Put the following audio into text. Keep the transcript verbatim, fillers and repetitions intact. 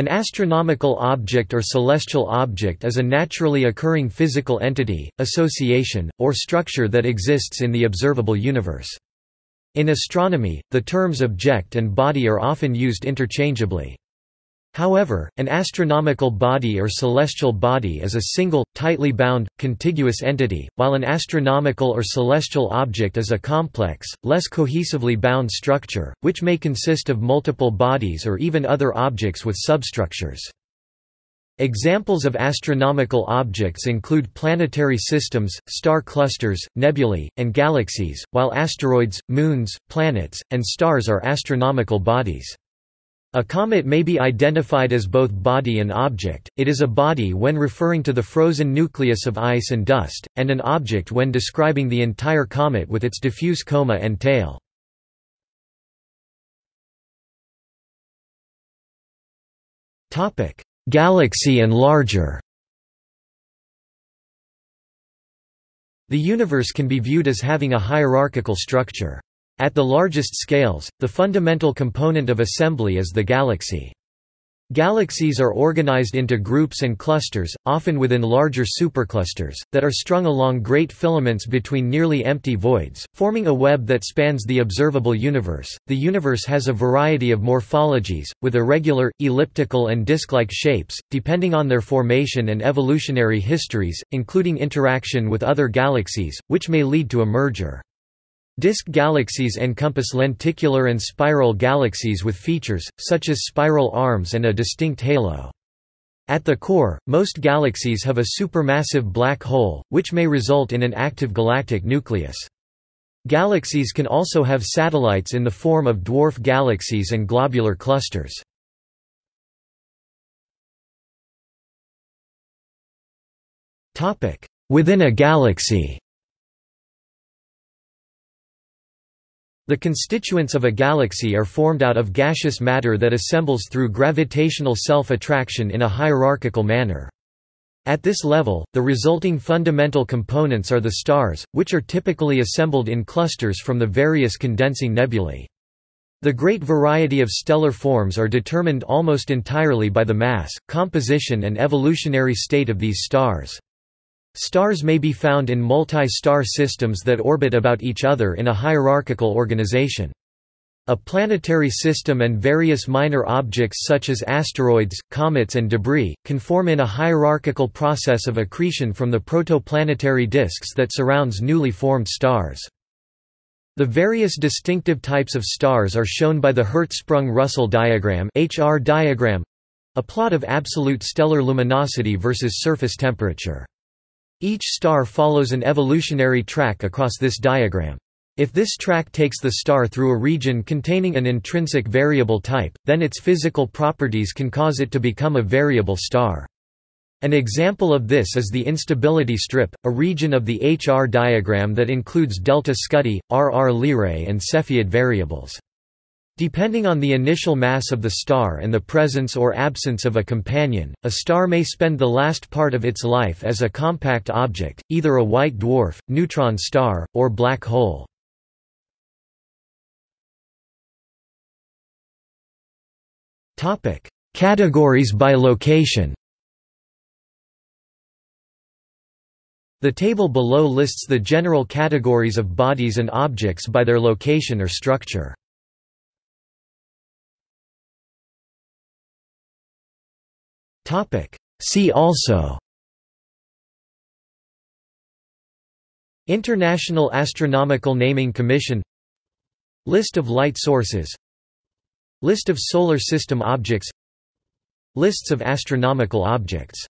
An astronomical object or celestial object is a naturally occurring physical entity, association, or structure that exists in the observable universe. In astronomy, the terms object and body are often used interchangeably. However, an astronomical body or celestial body is a single, tightly bound, contiguous entity, while an astronomical or celestial object is a complex, less cohesively bound structure, which may consist of multiple bodies or even other objects with substructures. Examples of astronomical objects include planetary systems, star clusters, nebulae, and galaxies, while asteroids, moons, planets, and stars are astronomical bodies. A comet may be identified as both body and object. It is a body when referring to the frozen nucleus of ice and dust, and an object when describing the entire comet with its diffuse coma and tail. Topic: Galaxy and larger. The universe can be viewed as having a hierarchical structure. At the largest scales, the fundamental component of assembly is the galaxy. Galaxies are organized into groups and clusters, often within larger superclusters, that are strung along great filaments between nearly empty voids, forming a web that spans the observable universe. The universe has a variety of morphologies, with irregular, elliptical, and disc-like shapes, depending on their formation and evolutionary histories, including interaction with other galaxies, which may lead to a merger. Disk galaxies encompass lenticular and spiral galaxies with features, such as spiral arms and a distinct halo. At the core, most galaxies have a supermassive black hole, which may result in an active galactic nucleus. Galaxies can also have satellites in the form of dwarf galaxies and globular clusters. Within a galaxy. The constituents of a galaxy are formed out of gaseous matter that assembles through gravitational self-attraction in a hierarchical manner. At this level, the resulting fundamental components are the stars, which are typically assembled in clusters from the various condensing nebulae. The great variety of stellar forms are determined almost entirely by the mass, composition, and evolutionary state of these stars. Stars may be found in multi-star systems that orbit about each other in a hierarchical organization. A planetary system and various minor objects such as asteroids, comets, and debris can form in a hierarchical process of accretion from the protoplanetary disks that surrounds newly formed stars. The various distinctive types of stars are shown by the Hertzsprung–Russell diagram (H R diagram), a plot of absolute stellar luminosity versus surface temperature. Each star follows an evolutionary track across this diagram. If this track takes the star through a region containing an intrinsic variable type, then its physical properties can cause it to become a variable star. An example of this is the instability strip, a region of the H R diagram that includes Delta Scuti, R R Lyrae, and Cepheid variables. Depending on the initial mass of the star and the presence or absence of a companion, a star may spend the last part of its life as a compact object, either a white dwarf, neutron star, or black hole. Categories by location. The table below lists the general categories of bodies and objects by their location or structure. See also: International Astronomical Naming Commission, List of light sources, List of solar system objects, Lists of astronomical objects.